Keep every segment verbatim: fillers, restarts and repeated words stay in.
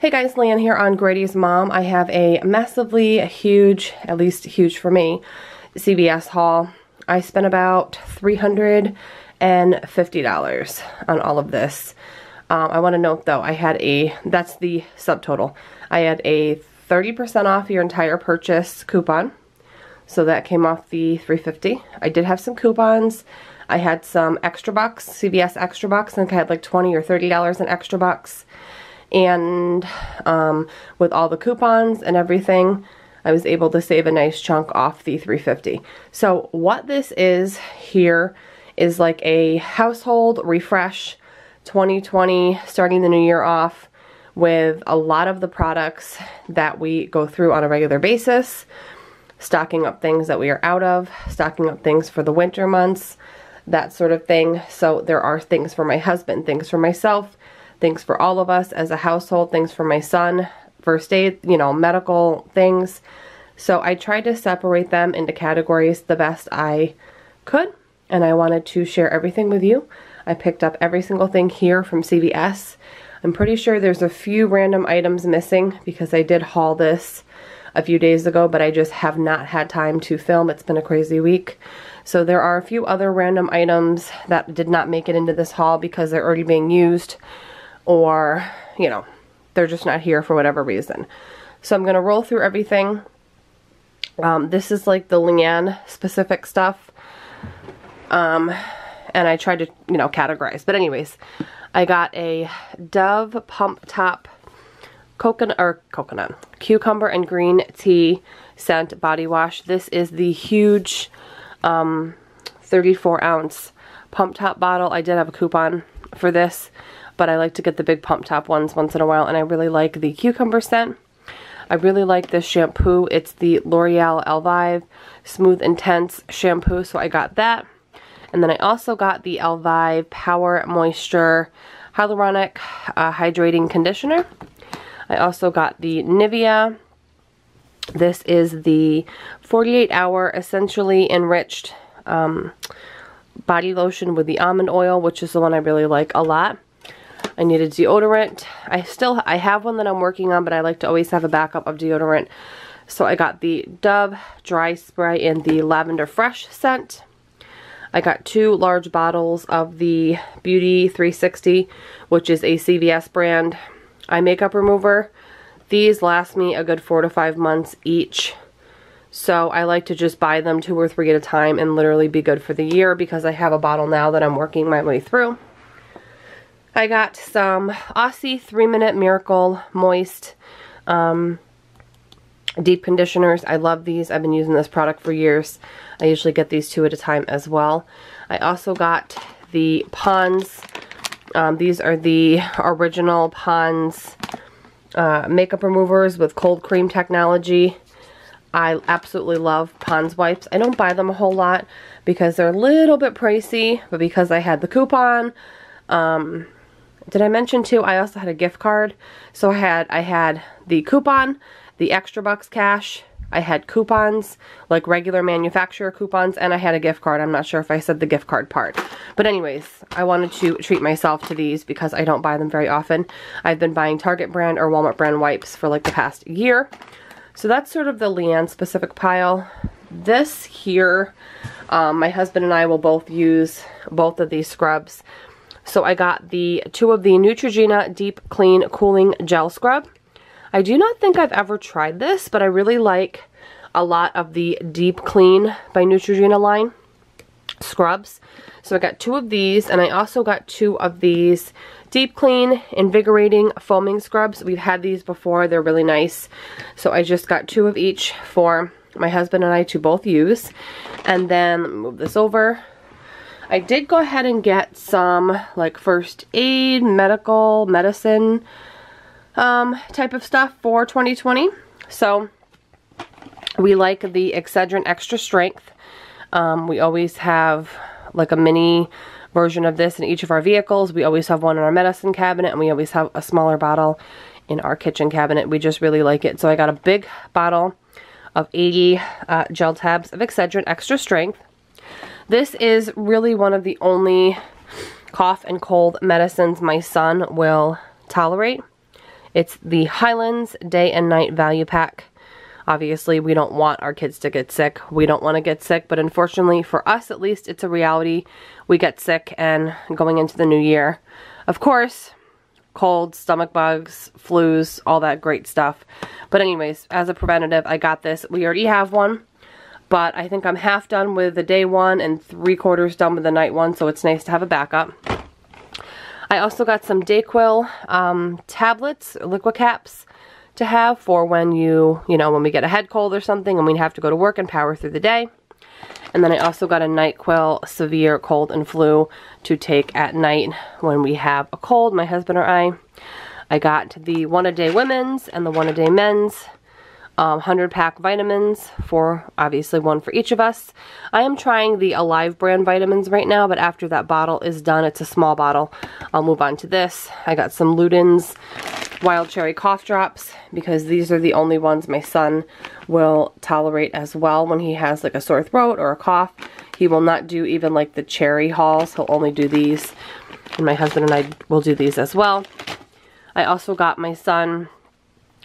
Hey guys, Leanne here on Grady's Mom. I have a massively huge, at least huge for me, C V S haul. I spent about three hundred fifty dollars on all of this. Um, I want to note though, I had a, that's the subtotal. I had a thirty percent off your entire purchase coupon. So that came off the three hundred fifty dollars. I did have some coupons. I had some extra bucks, C V S extra bucks. I think I had like twenty or thirty dollars in extra bucks. And um, with all the coupons and everything, I was able to save a nice chunk off the three hundred fifty dollars. So what this is here is like a household refresh twenty twenty, starting the new year off with a lot of the products that we go through on a regular basis, stocking up things that we are out of, stocking up things for the winter months, that sort of thing. So there are things for my husband, things for myself, things for all of us as a household, things for my son, first aid, you know, medical things. So I tried to separate them into categories the best I could, and I wanted to share everything with you. I picked up every single thing here from C V S. I'm pretty sure there's a few random items missing because I did haul this a few days ago, but I just have not had time to film. It's been a crazy week. So there are a few other random items that did not make it into this haul because they're already being used, or, you know, they're just not here for whatever reason. So I'm going to roll through everything. Um, this is like the Leanne specific stuff. Um, and I tried to, you know, categorize. But anyways, I got a Dove Pump Top coconut, or coconut, cucumber and green tea scent body wash. This is the huge um, thirty-four ounce pump top bottle. I did have a coupon for this, but I like to get the big pump top ones once in a while, and I really like the cucumber scent. I really like this shampoo. It's the L'Oreal Elvive Smooth Intense Shampoo, so I got that. And then I also got the Elvive Power Moisture Hyaluronic uh, Hydrating Conditioner. I also got the Nivea. This is the forty-eight hour Essentially Enriched um, Body Lotion with the Almond Oil, which is the one I really like a lot. I need a deodorant. I still, I have one that I'm working on, but I like to always have a backup of deodorant. So I got the Dove Dry Spray and the Lavender Fresh scent. I got two large bottles of the Beauty three sixty, which is a C V S brand eye makeup remover. These last me a good four to five months each. So I like to just buy them two or three at a time and literally be good for the year, because I have a bottle now that I'm working my way through. I got some Aussie three minute Miracle Moist um, Deep Conditioners. I love these. I've been using this product for years. I usually get these two at a time as well. I also got the Ponds. Um, these are the original Ponds uh, makeup removers with cold cream technology. I absolutely love Ponds wipes. I don't buy them a whole lot because they're a little bit pricey, but because I had the coupon, um... did I mention too, I also had a gift card. So I had I had the coupon, the extra bucks cash, I had coupons, like regular manufacturer coupons, and I had a gift card. I'm not sure if I said the gift card part. But anyways, I wanted to treat myself to these because I don't buy them very often. I've been buying Target brand or Walmart brand wipes for like the past year. So that's sort of the Leanne specific pile. This here, um, my husband and I will both use both of these scrubs. So I got the two of the Neutrogena Deep Clean Cooling Gel Scrub. I do not think I've ever tried this, but I really like a lot of the Deep Clean by Neutrogena line scrubs. So I got two of these, and I also got two of these Deep Clean Invigorating Foaming Scrubs. We've had these before. They're really nice. So I just got two of each for my husband and I to both use. And then move this over. I did go ahead and get some like first aid, medical, medicine um, type of stuff for twenty twenty. So we like the Excedrin Extra Strength. Um, we always have like a mini version of this in each of our vehicles. We always have one in our medicine cabinet, and we always have a smaller bottle in our kitchen cabinet. We just really like it. So I got a big bottle of eighty uh, gel tabs of Excedrin Extra Strength. This is really one of the only cough and cold medicines my son will tolerate. It's the Highlands Day and Night Value Pack. Obviously, we don't want our kids to get sick. We don't want to get sick, but unfortunately, for us at least, it's a reality. We get sick, and going into the new year, of course, colds, stomach bugs, flus, all that great stuff. But anyways, as a preventative, I got this. We already have one, but I think I'm half done with the day one and three quarters done with the night one, so it's nice to have a backup. I also got some DayQuil um, tablets, liquid caps, to have for when you, you know, when we get a head cold or something and we have to go to work and power through the day. And then I also got a NightQuil severe cold and flu to take at night when we have a cold, my husband or I. I got the one-a-day women's and the one-a-day men's, um, one hundred pack vitamins, for obviously one for each of us. I am trying the Alive brand vitamins right now, but after that bottle is done, it's a small bottle, I'll move on to this. I got some Luden's wild cherry cough drops, because these are the only ones my son will tolerate as well when he has like a sore throat or a cough. He will not do even like the cherry hauls. He'll only do these, and my husband and I will do these as well. I also got my son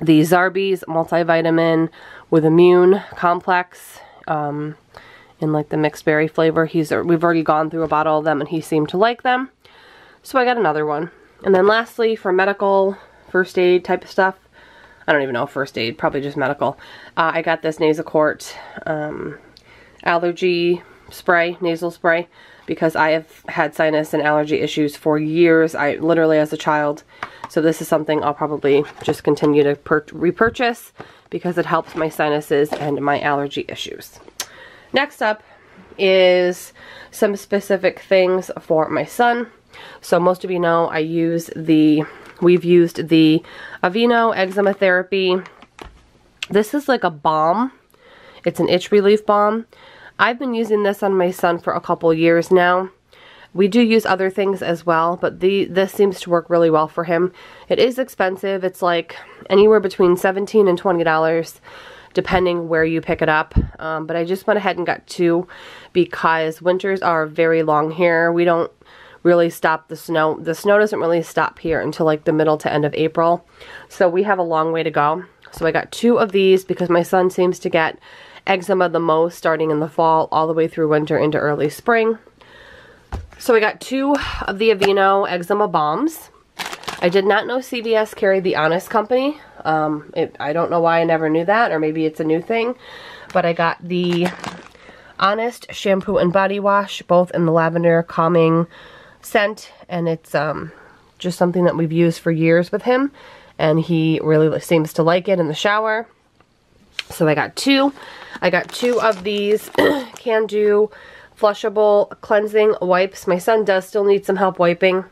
the Zarbee's multivitamin with immune complex um, in like the mixed berry flavor. He's We've already gone through a bottle of them and he seemed to like them, so I got another one. And then lastly, for medical first aid type of stuff, I don't even know first aid, probably just medical. Uh, I got this Nasacort um, allergy spray, nasal spray, because I have had sinus and allergy issues for years, I literally as a child. So this is something I'll probably just continue to per repurchase because it helps my sinuses and my allergy issues. Next up is some specific things for my son. So most of you know I use the We've used the Aveeno Eczema Therapy. This is like a balm. It's an itch relief balm. I've been using this on my son for a couple years now. We do use other things as well, but the this seems to work really well for him. It is expensive. It's like anywhere between seventeen dollars and twenty dollars, depending where you pick it up. Um, but I just went ahead and got two because winters are very long here. We don't really stop the snow. The snow doesn't really stop here until like the middle to end of April. So we have a long way to go. So I got two of these because my son seems to get eczema the most, starting in the fall all the way through winter into early spring. So I got two of the Aveeno eczema balms. I did not know C V S carried the Honest company. Um, it, I don't know why I never knew that, or maybe it's a new thing, but I got the Honest shampoo and body wash, both in the lavender calming scent, and it's um, just something that we've used for years with him, and he really seems to like it in the shower. So I got two. I got two of these Can Do flushable cleansing wipes. My son does still need some help wiping,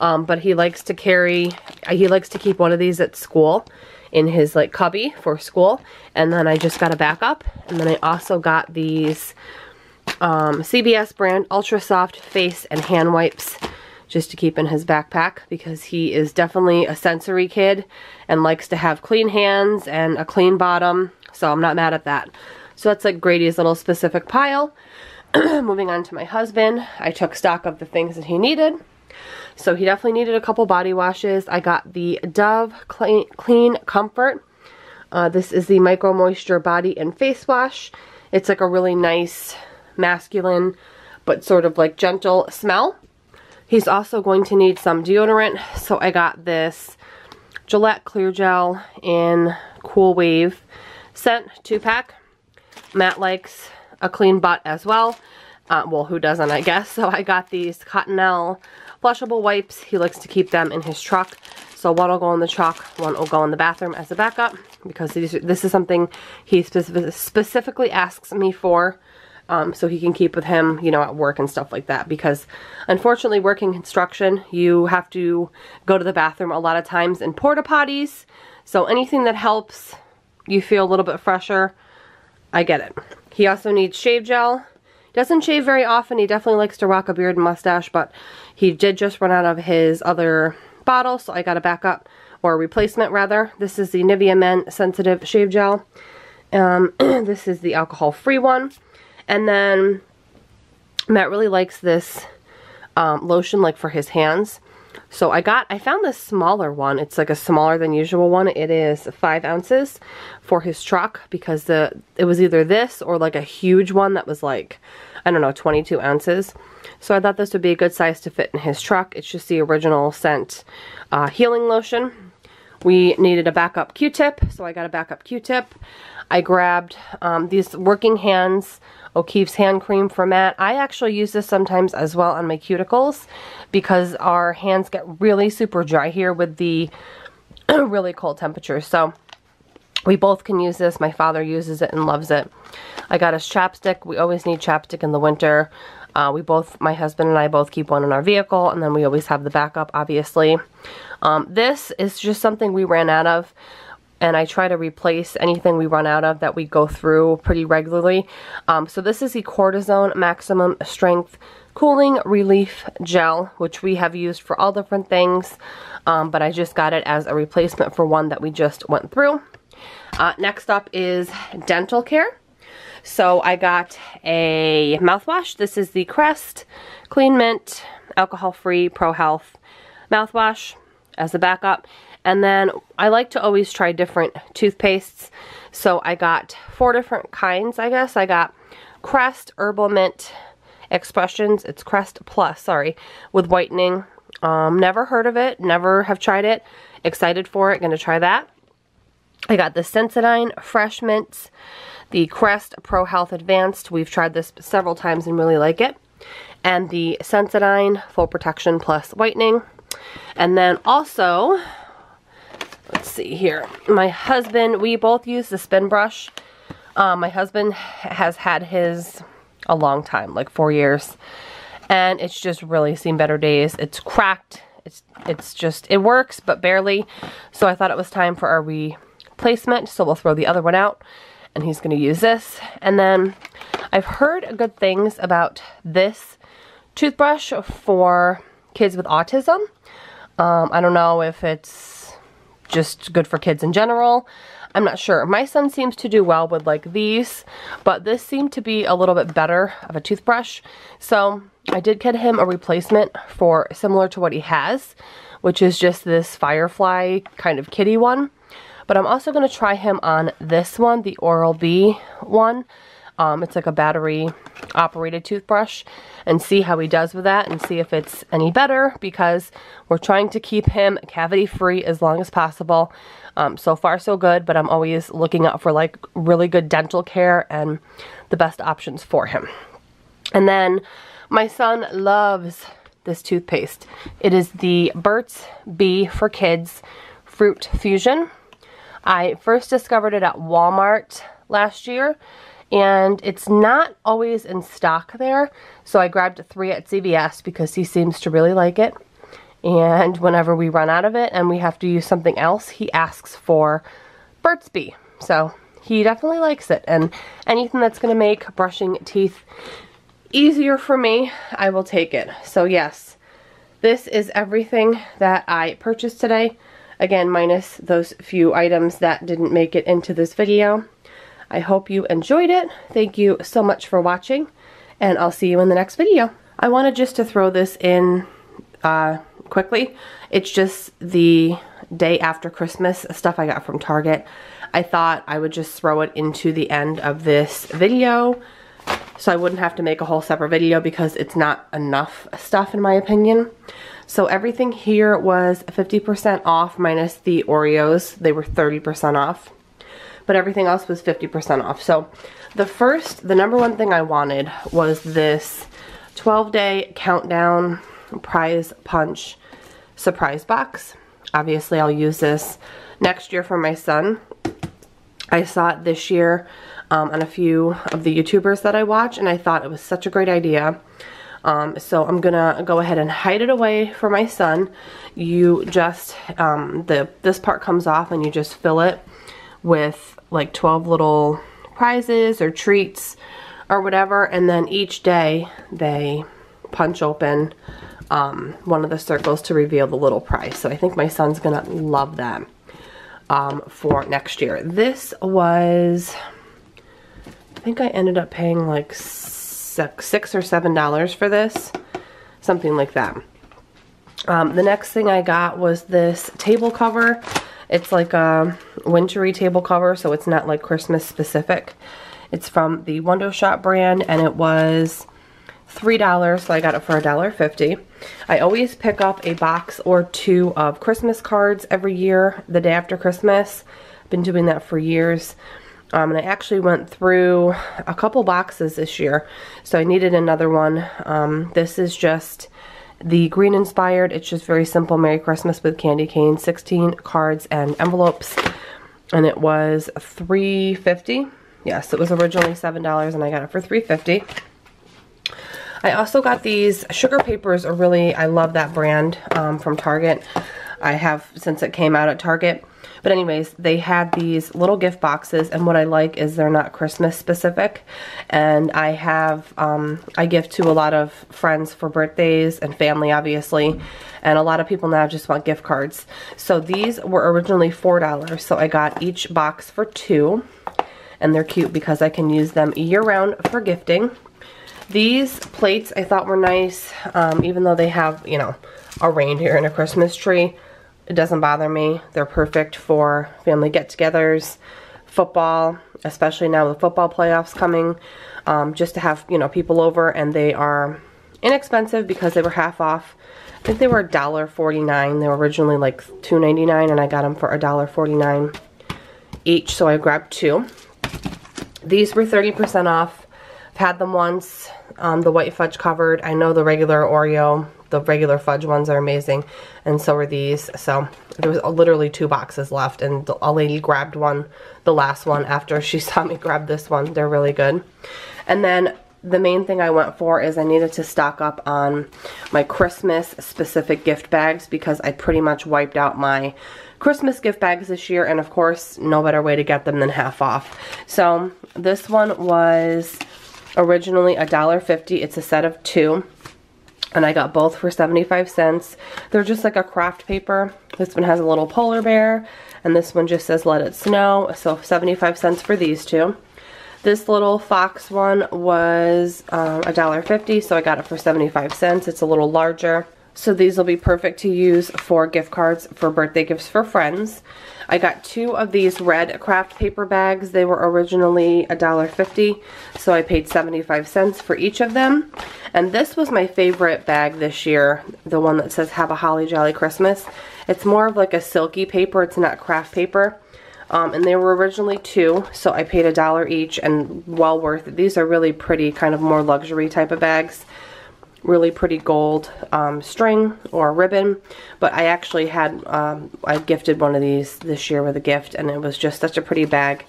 um, but he likes to carry, he likes to keep one of these at school in his like cubby for school. And then I just got a backup. And then I also got these Um, C B S brand ultra soft face and hand wipes just to keep in his backpack, because he is definitely a sensory kid and likes to have clean hands and a clean bottom, so I'm not mad at that. So that's like Grady's little specific pile. Moving on to my husband, I took stock of the things that he needed. So he definitely needed a couple body washes. I got the Dove Clean, Clean Comfort. Uh, this is the Micro Moisture Body and Face Wash. It's like a really nice masculine but sort of like gentle smell. He's also going to need some deodorant, so I got this Gillette Clear Gel in Cool Wave scent two pack. Matt likes a clean butt as well. Uh, well, who doesn't, I guess. So I got these Cottonelle flushable wipes. He likes to keep them in his truck, so one will go in the truck, one will go in the bathroom as a backup, because these, this is something he specific, specifically asks me for. Um, so he can keep with him, you know, at work and stuff like that, because unfortunately working construction, you have to go to the bathroom a lot of times in porta potties. So anything that helps you feel a little bit fresher, I get it. He also needs shave gel. Doesn't shave very often. He definitely likes to rock a beard and mustache, but he did just run out of his other bottle, so I got a backup, or a replacement rather. This is the Nivea Men Sensitive Shave Gel. Um, this is the alcohol-free one. And then Matt really likes this um, lotion like for his hands. So I got, I found this smaller one. It's like a smaller than usual one. It is five ounces for his truck because the it was either this or like a huge one that was like, I don't know, twenty-two ounces. So I thought this would be a good size to fit in his truck. It's just the original scent uh, healing lotion. We needed a backup Q-tip, so I got a backup Q-tip. I grabbed um, these Working Hands O'Keefe's hand cream for Matt. I actually use this sometimes as well on my cuticles because our hands get really super dry here with the really cold temperatures. So we both can use this. My father uses it and loves it. I got us chapstick. We always need chapstick in the winter. Uh, we both, my husband and I both keep one in our vehicle, and then we always have the backup, obviously. Um, this is just something we ran out of, and I try to replace anything we run out of that we go through pretty regularly. Um, so this is the Cortisone Maximum Strength Cooling Relief Gel, which we have used for all different things, um, but I just got it as a replacement for one that we just went through. Uh, next up is dental care. So I got a mouthwash. This is the Crest Clean Mint Alcohol-Free Pro Health Mouthwash as a backup. And then I like to always try different toothpastes. So I got four different kinds, I guess. I got Crest Herbal Mint Expressions. It's Crest Plus, sorry, with whitening. Um, never heard of it. Never have tried it. Excited for it. Going to try that. I got the Sensodyne Fresh Mints. The Crest Pro Health Advanced. We've tried this several times and really like it. And the Sensodyne Full Protection Plus Whitening. And then also, let's see here. My husband, we both use the spin brush. Uh, my husband has had his a long time, like four years. And it's just really seen better days. It's cracked. It's, it's just, it works, but barely. So I thought it was time for our replacement. So we'll throw the other one out. And he's going to use this. And then I've heard good things about this toothbrush for kids with autism. Um, I don't know if it's just good for kids in general. I'm not sure. My son seems to do well with like these, but this seemed to be a little bit better of a toothbrush. So I did get him a replacement for similar to what he has, which is just this Firefly kind of kitty one. But I'm also going to try him on this one, the Oral-B one. Um, it's like a battery-operated toothbrush, and see how he does with that and see if it's any better, because we're trying to keep him cavity-free as long as possible. Um, so far, so good, but I'm always looking out for like really good dental care and the best options for him. And then my son loves this toothpaste. It is the Burt's Bee for Kids Fruit Fusion. I first discovered it at Walmart last year, and it's not always in stock there, so I grabbed three at C V S because he seems to really like it, and whenever we run out of it and we have to use something else, he asks for Burt's Bee, so he definitely likes it, and anything that's going to make brushing teeth easier for me, I will take it. So yes, this is everything that I purchased today. Again, minus those few items that didn't make it into this video. I hope you enjoyed it. Thank you so much for watching, and I'll see you in the next video. I wanted just to throw this in uh, quickly. It's just the day after Christmas stuff I got from Target. I thought I would just throw it into the end of this video so I wouldn't have to make a whole separate video because it's not enough stuff in my opinion. So everything here was fifty percent off minus the Oreos. They were thirty percent off, but everything else was fifty percent off. So the first, the number one thing I wanted was this twelve day countdown prize punch surprise box. Obviously I'll use this next year for my son. I saw it this year um, on a few of the YouTubers that I watch, and I thought it was such a great idea. Um, so I'm gonna go ahead and hide it away for my son. You just, um, the, this part comes off and you just fill it with like twelve little prizes or treats or whatever. And then each day they punch open, um, one of the circles to reveal the little prize. So I think my son's gonna love that, um, for next year. This was, I think I ended up paying like six or seven dollars for this, something like that. Um, the next thing I got was this table cover. It's like a wintry table cover, so it's not like Christmas specific. It's from the Wondershop brand, and it was three dollars, so I got it for a dollar fifty. I always pick up a box or two of Christmas cards every year, the day after Christmas. I've been doing that for years. Um, and I actually went through a couple boxes this year, so I needed another one. Um, this is just the green inspired. It's just very simple, Merry Christmas with candy cane, sixteen cards and envelopes. And it was three fifty. Yes, it was originally seven dollars and I got it for three fifty. I also got these Sugar Papers. Are really, I love that brand um, from Target. I have since it came out at Target. But anyways, they had these little gift boxes, and what I like is they're not Christmas specific. And I have, um, I gift to a lot of friends for birthdays and family, obviously. And a lot of people now just want gift cards. So these were originally four dollars, so I got each box for two. And they're cute because I can use them year-round for gifting. These plates I thought were nice, um, even though they have, you know, a reindeer and a Christmas tree. It doesn't bother me. They're perfect for family get-togethers, football, especially now with football playoffs coming, um, just to have, you know, people over, and they are inexpensive because they were half off. I think they were a dollar forty-nine. They were originally like two ninety-nine, and I got them for a dollar forty-nine each, so I grabbed two. These were thirty percent off. I've had them once, um, the white fudge covered. I know the regular Oreo, the regular fudge ones are amazing, and so are these. So there was literally two boxes left, and a lady grabbed one, the last one, after she saw me grab this one. They're really good. And then the main thing I went for is I needed to stock up on my Christmas specific gift bags, because I pretty much wiped out my Christmas gift bags this year, and of course no better way to get them than half off. So this one was originally a dollar fifty. It's a set of two, and I got both for seventy-five cents. They're just like a craft paper. This one has a little polar bear, and this one just says let it snow. So seventy-five cents for these two. This little fox one was um, a dollar fifty, so I got it for seventy-five cents. It's a little larger. So these will be perfect to use for gift cards, for birthday gifts for friends. I got two of these red craft paper bags. They were originally a dollar fifty, so I paid seventy-five cents for each of them. And this was my favorite bag this year, the one that says Have a Holly Jolly Christmas. It's more of like a silky paper. It's not craft paper. Um, and they were originally two, so I paid a dollar each, and well worth it. These are really pretty, kind of more luxury type of bags. Really pretty gold um, string or ribbon, but I actually had, um, I gifted one of these this year with a gift, and it was just such a pretty bag,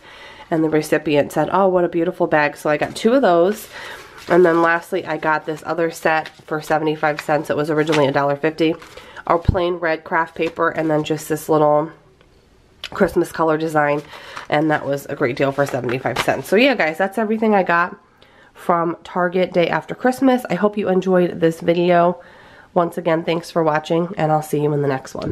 and the recipient said, oh, what a beautiful bag. So I got two of those. And then lastly, I got this other set for seventy-five cents. It was originally a dollar fifty, our plain red craft paper, and then just this little Christmas color design, and that was a great deal for seventy-five cents. So yeah, guys, that's everything I got from Target day after Christmas. I hope you enjoyed this video. Once again, thanks for watching, and I'll see you in the next one.